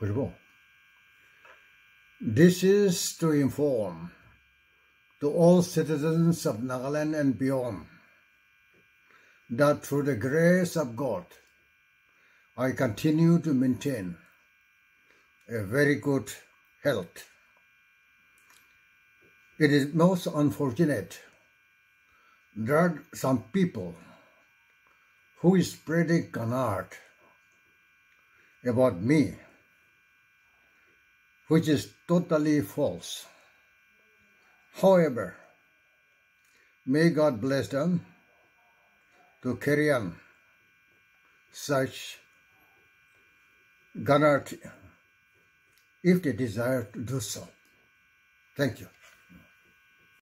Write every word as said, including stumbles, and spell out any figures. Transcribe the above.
Kushbu. This is to inform to all citizens of Nagaland and beyond that through the grace of God, I continue to maintain a very good health. It is most unfortunate that some people who is spreading canard about me, which is totally false. However, may God bless them to carry on such canard if they desire to do so. Thank you.